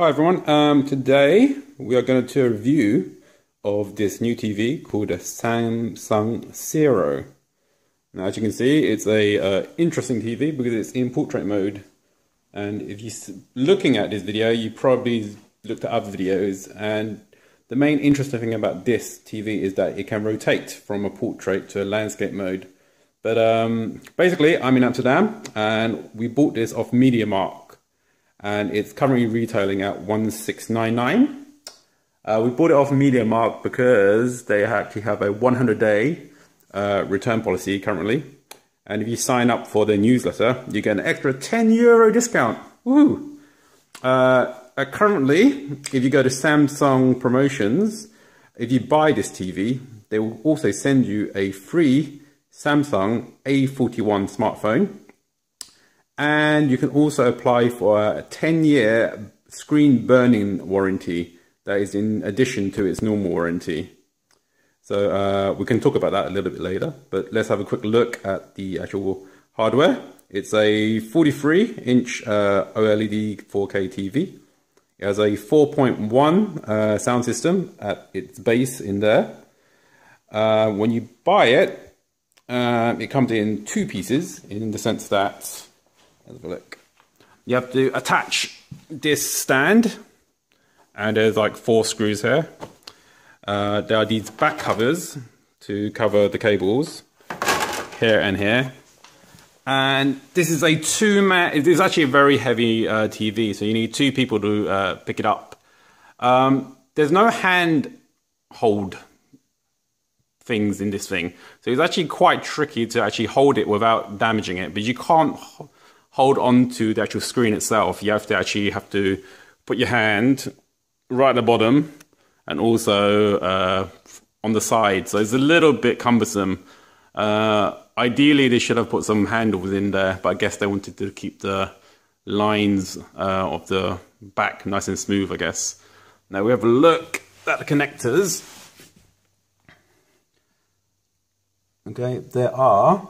Hi everyone, today we are going to do a review of this new TV called a Samsung Sero. Now as you can see, it's a interesting TV because it's in portrait mode, and if you're looking at this video you probably looked at other videos, and the main interesting thing about this TV is that it can rotate from a portrait to a landscape mode. But basically I'm in Amsterdam and we bought this off MediaMarkt. And it's currently retailing at $1699. We bought it off MediaMarkt because they actually have a 100-day return policy currently. And if you sign up for their newsletter, you get an extra €10 discount. Woohoo! Currently, if you go to Samsung Promotions, if you buy this TV, they will also send you a free Samsung A41 smartphone. And you can also apply for a 10-year screen burn-in warranty that is in addition to its normal warranty. So we can talk about that a little bit later, but let's have a quick look at the actual hardware. It's a 43-inch OLED 4K TV. It has a 4.1 sound system at its base in there. When you buy it, it comes in two pieces, in the sense that have a look. You have to attach this stand, and there's like 4 screws here. There are these back covers to cover the cables here and here. And this is a two-man. It's actually a very heavy TV, so you need 2 people to pick it up. There's no hand hold things in this thing, so it's actually quite tricky to actually hold it without damaging it. But you can't hold on to the actual screen itself. You have to put your hand right at the bottom and also on the side. So it's a little bit cumbersome. Ideally, they should have put some handles in there, but I guess they wanted to keep the lines of the back nice and smooth, I guess. Now we have a look at the connectors. Okay, there are,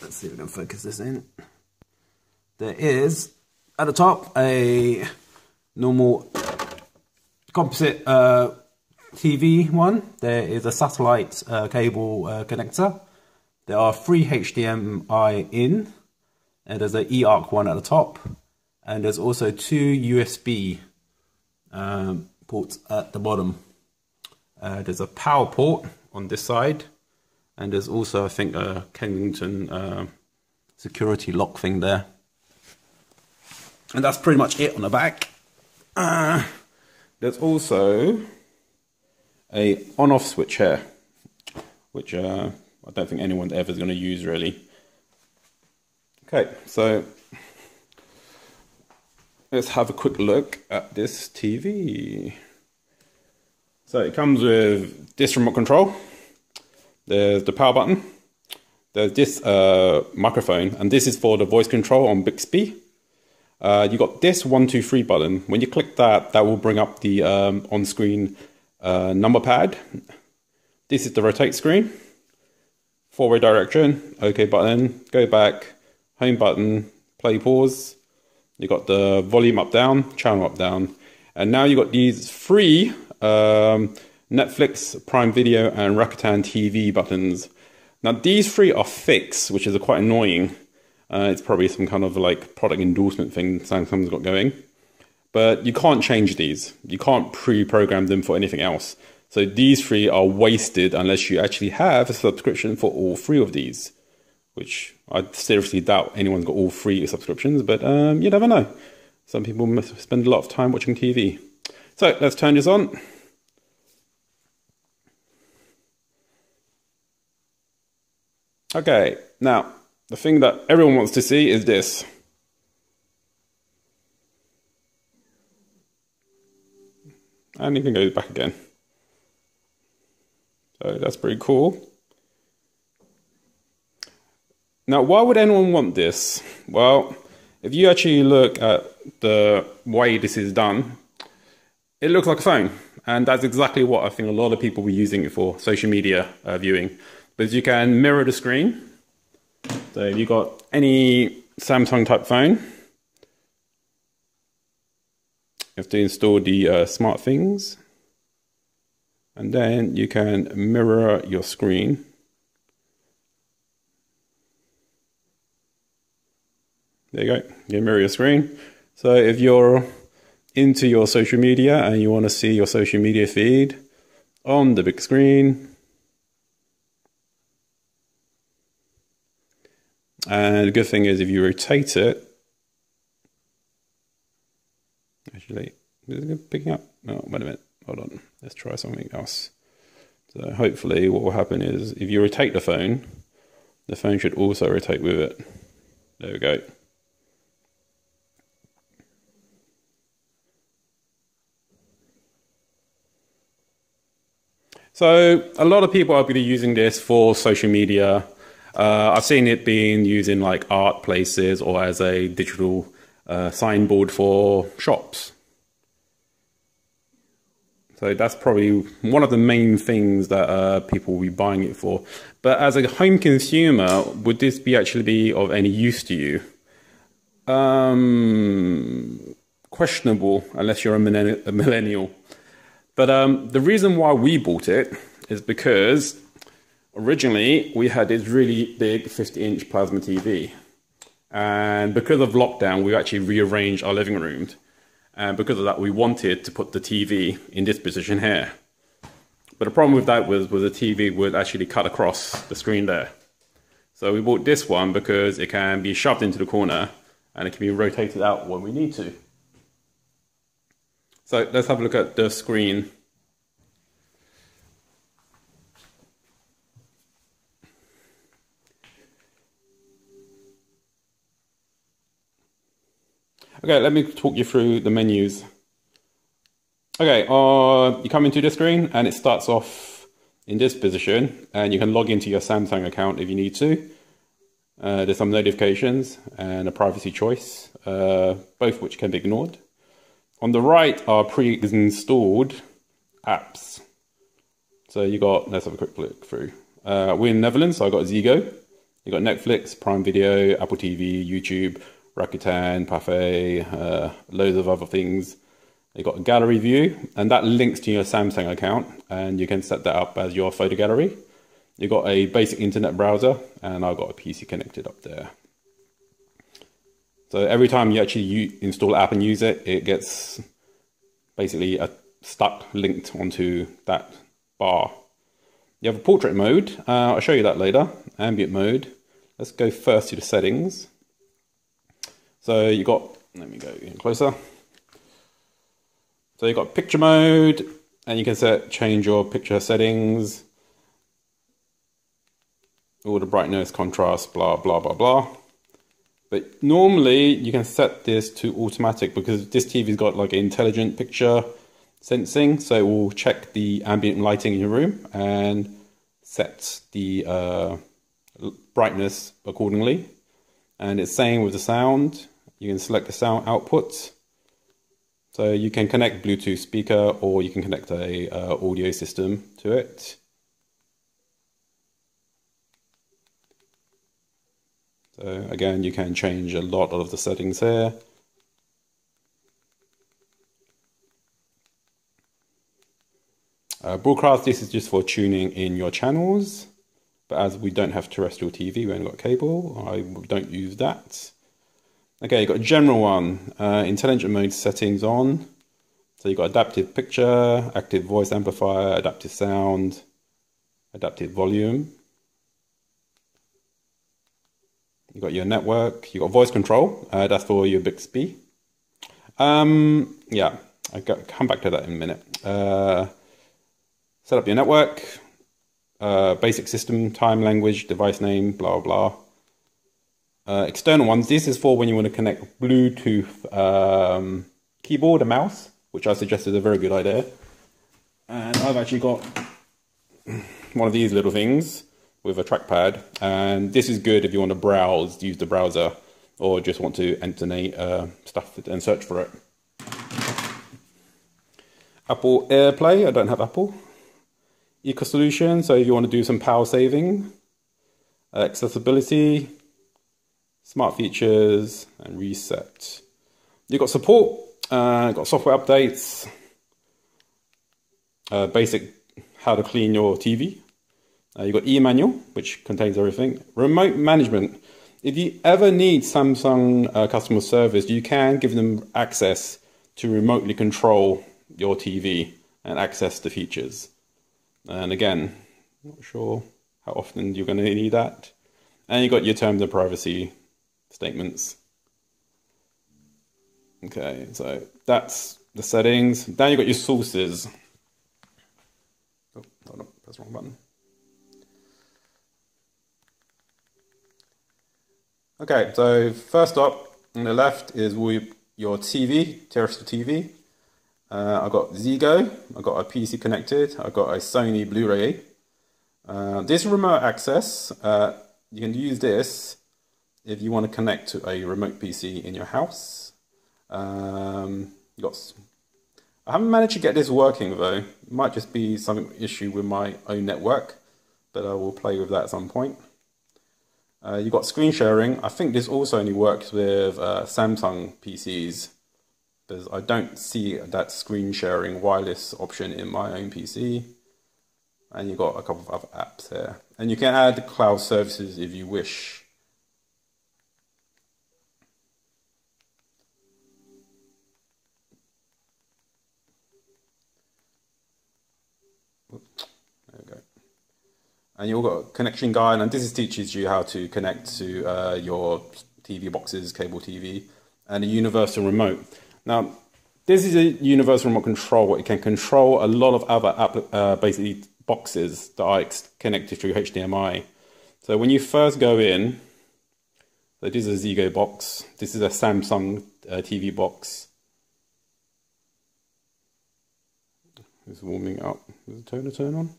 let's see if we can focus this in. There is, at the top, a normal composite TV one. There is a satellite cable connector. There are 3 HDMI in, and there's an eARC one at the top. And there's also 2 USB ports at the bottom. There's a power port on this side, and there's also, I think, a Kensington security lock thing there. And that's pretty much it on the back. There's also a on-off switch here, which I don't think anyone ever is going to use, really. Okay, so let's have a quick look at this TV. So it comes with this remote control. There's the power button. There's this microphone, and this is for the voice control on Bixby. You got this 1, 2, 3 button. When you click that, that will bring up the on-screen number pad. This is the rotate screen, 4-way direction, OK button, go back, home button, play pause. You got the volume up down, channel up down, and now you got these 3 Netflix, Prime Video, and Rakuten TV buttons. Now these 3 are fixed, which is quite annoying. It's probably some kind of like product endorsement thing Samsung's got going. But you can't change these. You can't pre-program them for anything else. So these 3 are wasted unless you actually have a subscription for all 3 of these. Which I seriously doubt anyone's got all 3 subscriptions, but you never know. Some people must spend a lot of time watching TV. So let's turn this on. Okay, now the thing that everyone wants to see is this. And you can go back again. So that's pretty cool. Now, why would anyone want this? Well, if you actually look at the way this is done, it looks like a phone. And that's exactly what I think a lot of people were using it for, social media viewing. Because you can mirror the screen. So if you've got any Samsung type phone, You have to install the SmartThings, and then you can mirror your screen. There you go, you can mirror your screen. So if you're into your social media and you want to see your social media feed on the big screen, and the good thing is if you rotate it, actually, is it picking up? Oh, wait a minute, hold on, let's try something else. So hopefully what will happen is if you rotate the phone should also rotate with it. There we go. So a lot of people are going to be using this for social media. I've seen it being used in like art places or as a digital signboard for shops. So that's probably one of the main things that people will be buying it for. But as a home consumer, would this be actually be of any use to you? Questionable, unless you're a millennial. But the reason why we bought it is because originally we had this really big 50-inch plasma TV. And because of lockdown, we actually rearranged our living room. And because of that, we wanted to put the TV in this position here. But the problem with that was the TV would actually cut across the screen there. So we bought this one because it can be shoved into the corner and it can be rotated out when we need to. So let's have a look at the screen. Okay, let me talk you through the menus. Okay, you come into the screen and it starts off in this position, and you can log into your Samsung account if you need to. There's some notifications and a privacy choice, both which can be ignored. On the right are pre-installed apps. So you got, let's have a quick look through. We're in the Netherlands, so I got Ziggo. You got Netflix, Prime Video, Apple TV, YouTube, Rakuten, Parfait, loads of other things. You got a gallery view, and that links to your Samsung account, and you can set that up as your photo gallery. You got a basic internet browser, and I've got a PC connected up there. So every time you actually install an app and use it, it gets basically linked onto that bar. You have a portrait mode. I'll show you that later. Ambient mode. Let's go first to the settings. So you got, let me go in closer. So you got picture mode, and you can change your picture settings. All the brightness, contrast, blah, blah, blah, blah. But normally you can set this to automatic because this TV's got like intelligent picture sensing. So it will check the ambient lighting in your room and set the brightness accordingly. And it's same with the sound. You can select the sound output. So you can connect Bluetooth speaker or you can connect a audio system to it. So again, you can change a lot of the settings here. Broadcast, this is just for tuning in your channels. But as we don't have terrestrial TV, we only got cable, I don't use that. Okay, you've got a general one, intelligent mode settings on. So you've got adaptive picture, active voice amplifier, adaptive sound, adaptive volume. You got your network, you got voice control, that's for your Bixby. Yeah, I'll come back to that in a minute. Set up your network, basic system, time, language, device name, blah, blah. External ones, this is for when you want to connect Bluetooth keyboard and mouse, which I suggest is a very good idea. And I've actually got one of these little things with a trackpad, and this is good if you want to browse, use the browser, or just want to enter stuff and search for it. Apple AirPlay, I don't have Apple. EcoSolutions, so if you want to do some power saving. Accessibility, smart features, and reset. You've got support, Got software updates, basic how to clean your TV. You've got e-manual, which contains everything. Remote management. If you ever need Samsung customer service, you can give them access to remotely control your TV and access the features. And again, not sure how often you're going to need that. And you've got your terms of privacy statements. Okay, so that's the settings. Then you've got your sources. Oh, hold on, press the wrong button. Okay, so first up on the left is your TV, terrestrial TV. I've got Ziggo, I've got a PC connected, I've got a Sony Blu ray. This remote access, you can use this if you want to connect to a remote PC in your house. I haven't managed to get this working though. It might just be some issue with my own network, but I will play with that at some point. You've got screen sharing. I think this also only works with Samsung PCs, because I don't see that screen sharing wireless option in my own PC. And you've got a couple of other apps here. And you can add cloud services if you wish. And you've got a connection guide, and this teaches you how to connect to your TV boxes, cable TV, and a universal remote. Now, this is a universal remote control. It can control a lot of other basically boxes that are connected through HDMI. So when you first go in, so this is a Ziggo box. This is a Samsung TV box. It's warming up. Is the toner turn on?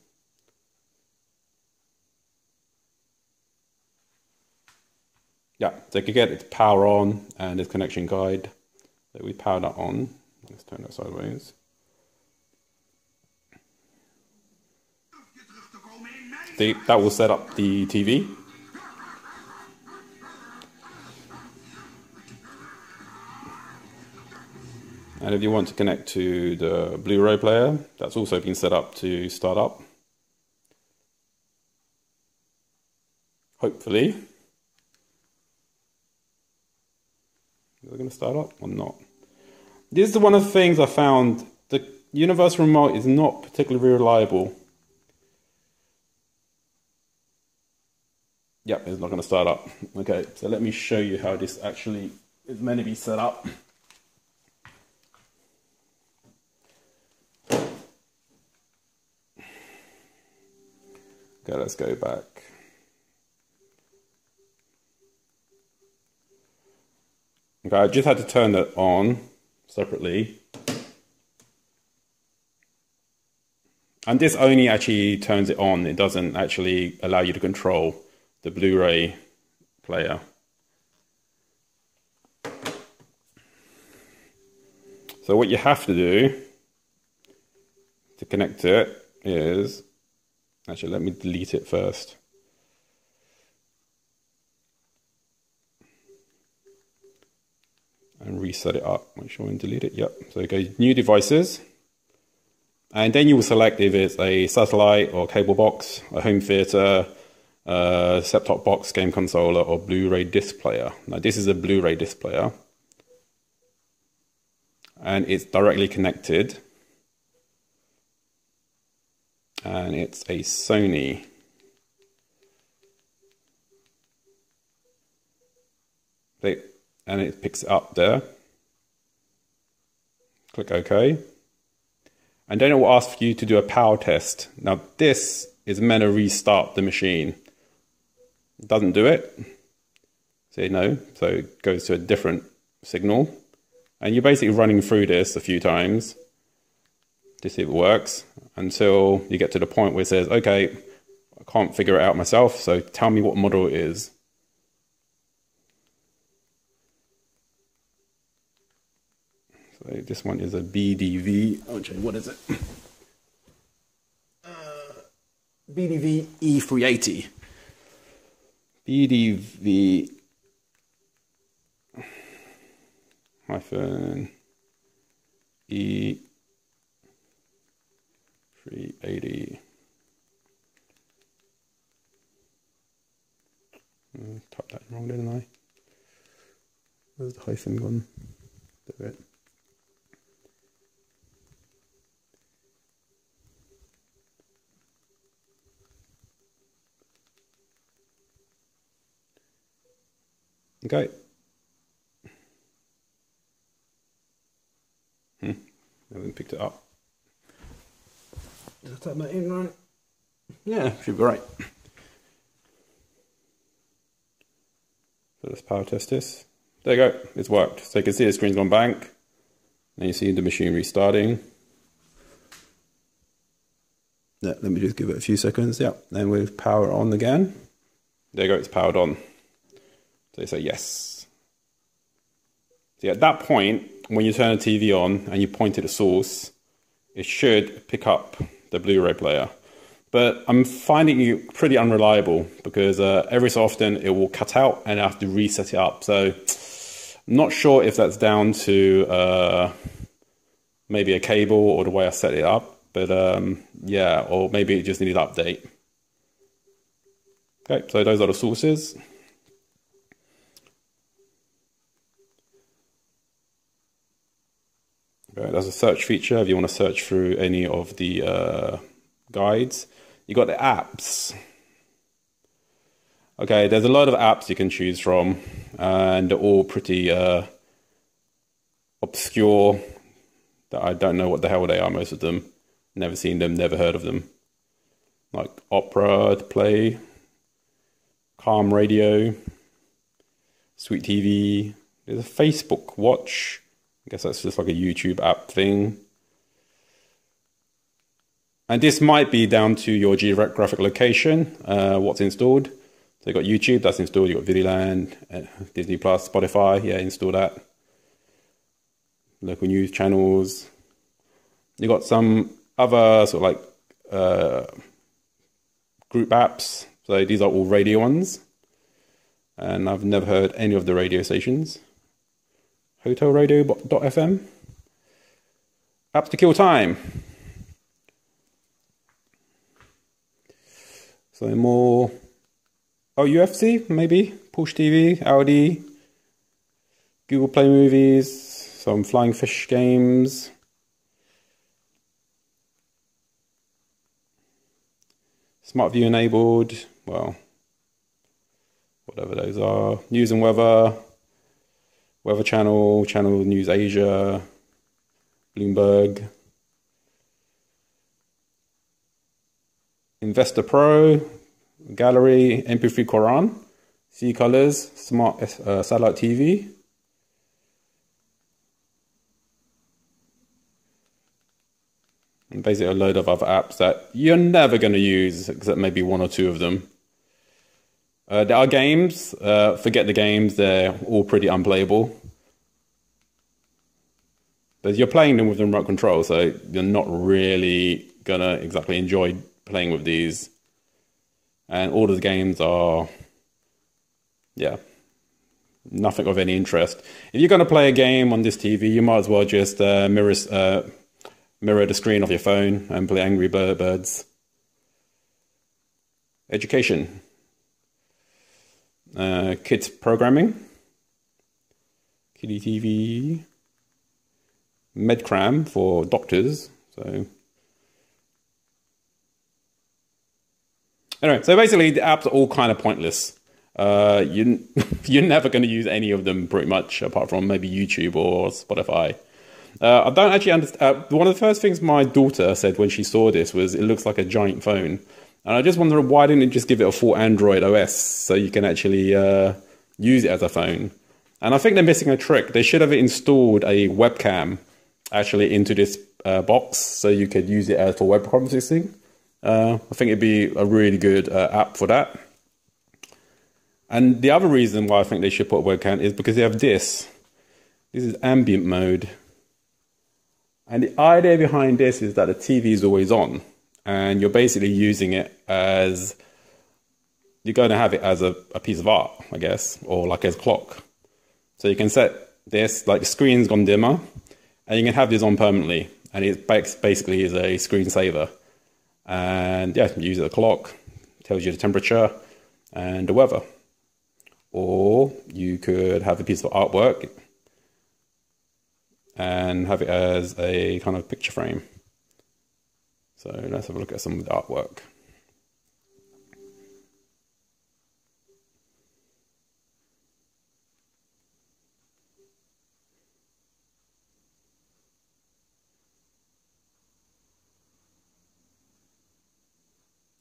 Yeah, so you can get its power on and its connection guide. So we power that on. Let's turn that sideways. That will set up the TV. And if you want to connect to the Blu-ray player, that's also been set up to start up. Hopefully. Is it going to start up or not? This is one of the things I found. The universal remote is not particularly reliable. Yep, it's not going to start up. Okay, so let me show you how this actually is meant to be set up. Okay, let's go back. Okay, I just had to turn that on separately. And this only actually turns it on. It doesn't actually allow you to control the Blu-ray player. So what you have to do to connect to it is... Actually, let me delete it first. And reset it up. Make sure and delete it. Yep. So go new devices, and then you will select if it's a satellite or cable box, a home theater, set-top box, game controller, or Blu-ray disc player. Now this is a Blu-ray disc player, and it's directly connected, and it's a Sony. And it picks it up there. Click OK. And then it will ask you to do a power test. Now this is meant to restart the machine. It doesn't do it. Say no. So it goes to a different signal. And you're basically running through this a few times to see if it works, until you get to the point where it says, okay, I can't figure it out myself, so tell me what model it is. So this one is a BDV, okay, what is it? BDV E380. BDV... hyphen... E380. Typed that wrong, didn't I? Where's the hyphen gone? There it. Okay. I haven't picked it up. Did I type that in right? Yeah, should be right. So let's power test this. There you go, it's worked. So you can see the screen's gone blank. And you see the machine restarting. Yeah, let me just give it a few seconds. Yeah, then we'll power it on again. There you go, it's powered on. So you say yes. See, at that point, when you turn the TV on and you point at the source, it should pick up the Blu-ray player. But I'm finding it pretty unreliable because every so often it will cut out and I have to reset it up. So I'm not sure if that's down to maybe a cable or the way I set it up. But yeah, or maybe it just needed an update. Okay, so those are the sources. Right, there's a search feature if you want to search through any of the guides. You got the apps. Okay, there's a lot of apps you can choose from, and they're all pretty obscure. That I don't know what the hell they are. Most of them, never seen them, never heard of them. Like Opera to Play, Calm Radio, Sweet TV. There's a Facebook Watch. I guess that's just like a YouTube app thing. And this might be down to your geographic location, what's installed. So you've got YouTube, that's installed. You've got Videland, Disney Plus, Spotify. Yeah, install that. Local news channels. You've got some other sort of like group apps. So these are all radio ones. And I've never heard any of the radio stations. Hotelradio.fm. Apps to kill time. So more... Oh, UFC, maybe. Push TV, Audi. Google Play Movies. Some Flying Fish games. Smart View enabled. Well, whatever those are. News and weather. Weather Channel, Channel News Asia, Bloomberg, Investor Pro, Gallery, MP3 Quran, C Colors, Smart Satellite TV, and basically a load of other apps that you're never going to use except maybe one or two of them. There are games, forget the games, they're all pretty unplayable. But you're playing them with the remote control, so you're not really going to exactly enjoy playing with these. And all of the games are, yeah, nothing of any interest. If you're going to play a game on this TV, you might as well just mirror the screen of your phone and play Angry Birds. Education. Kids programming, kiddie TV, MedCram for doctors. So anyway, so basically the apps are all kind of pointless. You're never going to use any of them pretty much, apart from maybe YouTube or Spotify. I don't actually understand. One of the first things my daughter said when she saw this was, "It looks like a giant phone." And I just wonder, why didn't it just give it a full Android OS so you can actually use it as a phone? And I think they're missing a trick. They should have installed a webcam actually into this box so you could use it as for web conferencing. I think it'd be a really good app for that. And the other reason why I think they should put a webcam is because they have this. This is ambient mode. And the idea behind this is that the TV is always on. And you're basically using it as, you're going to have it as a piece of art, I guess, or like as a clock. So you can set this, like the screen's gone dimmer, and you can have this on permanently, and it basically is a screensaver. And yeah, use the clock, tells you the temperature and the weather. Or you could have a piece of artwork and have it as a kind of picture frame. So let's have a look at some of the artwork.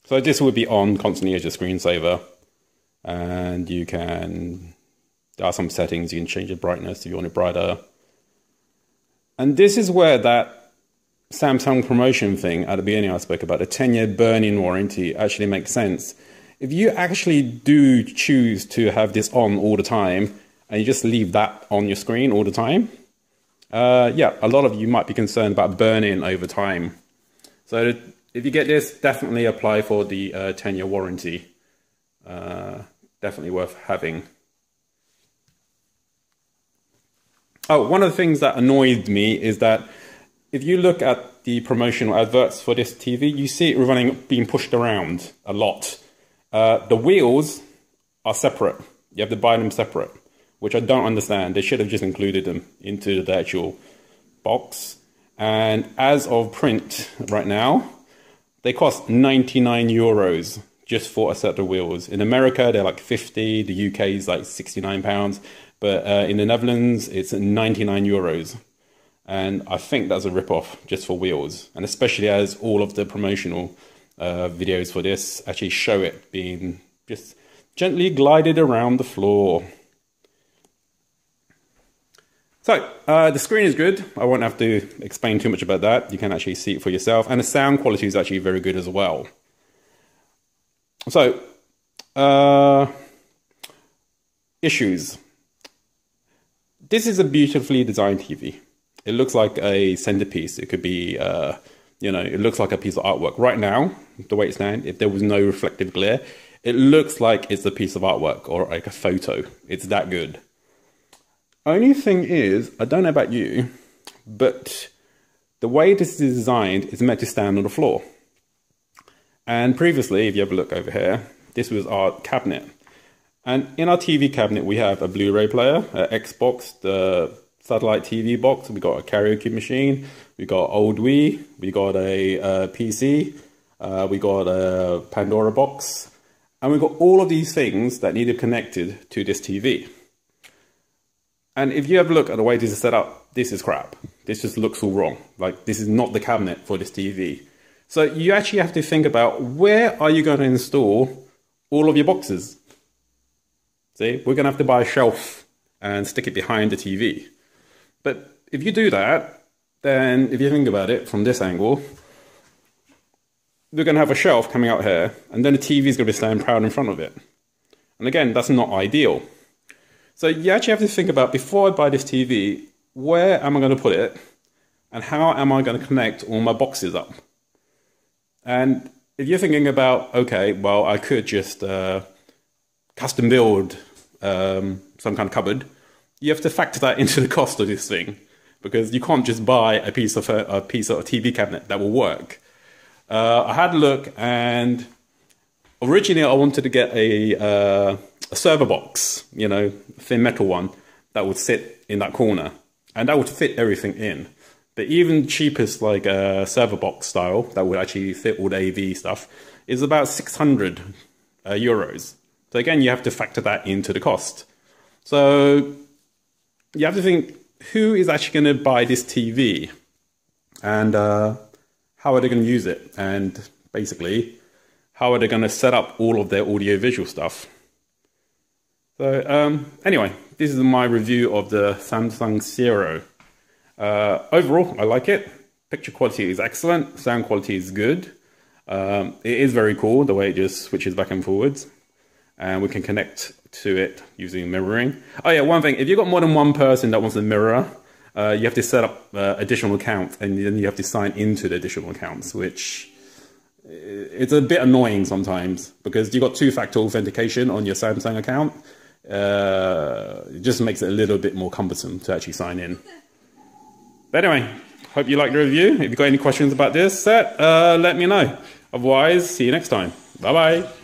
So this would be on constantly as your screensaver, and you can, there are some settings, you can change the brightness if you want it brighter. And this is where that Samsung promotion thing at the beginning I spoke about, the 10-year burn-in warranty, actually makes sense. If you actually do choose to have this on all the time, and you just leave that on your screen all the time, yeah, a lot of you might be concerned about burn-in over time. So if you get this, definitely apply for the 10-year warranty. Definitely worth having. Oh, one of the things that annoyed me is that if you look at the promotional adverts for this TV, you see it running, being pushed around a lot. The wheels are separate. You have to buy them separate, which I don't understand. They should have just included them into the actual box. And as of print right now, they cost €99 just for a set of wheels. In America, they're like 50. The UK is like £69. But in the Netherlands, it's €99. And I think that's a rip-off just for wheels. And especially as all of the promotional videos for this actually show it being just gently glided around the floor. So, the screen is good. I won't have to explain too much about that. You can actually see it for yourself. And the sound quality is actually very good as well. So, issues. This is a beautifully designed TV. It looks like a centerpiece. It could be, you know, it looks like a piece of artwork. Right now, the way it's standing, if there was no reflective glare, it looks like it's a piece of artwork or like a photo. It's that good. Only thing is, I don't know about you, but the way this is designed is meant to stand on the floor. And previously, if you have a look over here, this was our cabinet. And in our TV cabinet, we have a Blu-ray player, an Xbox, the satellite TV box. We got a karaoke machine. We got old Wii. We got a PC. We got a Pandora box. And we got all of these things that needed connected to this TV. And if you have a look at the way this is set up, this is crap. This just looks all wrong. Like, this is not the cabinet for this TV. So you actually have to think about where are you going to install all of your boxes. See, we're going to have to buy a shelf and stick it behind the TV. But if you do that, then if you think about it from this angle, we're going to have a shelf coming out here, and then the TV is going to be standing proud in front of it. And again, that's not ideal. So you actually have to think about, before I buy this TV, where am I going to put it? And how am I going to connect all my boxes up? And if you're thinking about, okay, well, I could just custom build some kind of cupboard, you have to factor that into the cost of this thing, because you can't just buy a piece of TV cabinet that will work. I had a look, and originally I wanted to get a server box, you know, thin metal one that would sit in that corner, and that would fit everything in. But even cheapest, like a server box style that would actually fit all the AV stuff, is about €600. So again, you have to factor that into the cost. So you have to think, who is actually going to buy this TV, and how are they going to use it, and basically how are they going to set up all of their audio-visual stuff. So anyway, this is my review of the Samsung Sero. Overall, I like it. Picture quality is excellent. Sound quality is good. It is very cool, the way it just switches back and forwards. And we can connect to it using mirroring. Oh yeah, one thing. If you've got more than one person that wants to mirror, you have to set up additional accounts, and then you have to sign into the additional accounts, which it's a bit annoying sometimes, because you've got two-factor authentication on your Samsung account. It just makes it a little bit more cumbersome to actually sign in. But anyway, hope you liked the review. If you've got any questions about this set, let me know. Otherwise, see you next time. Bye-bye.